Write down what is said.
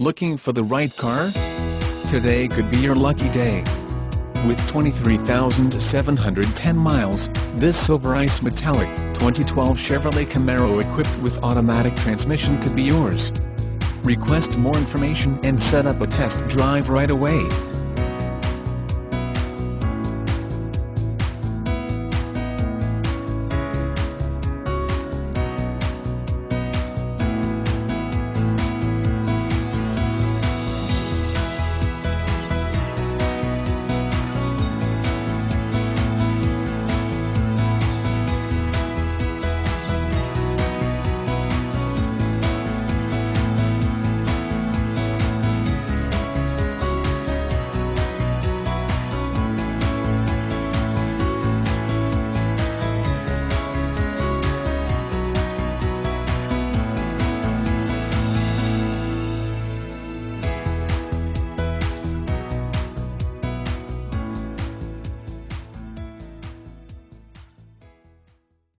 Looking for the right car? Today could be your lucky day. With 23,710 miles, this silver ice metallic 2012 Chevrolet Camaro equipped with automatic transmission could be yours. Request more information and set up a test drive right away.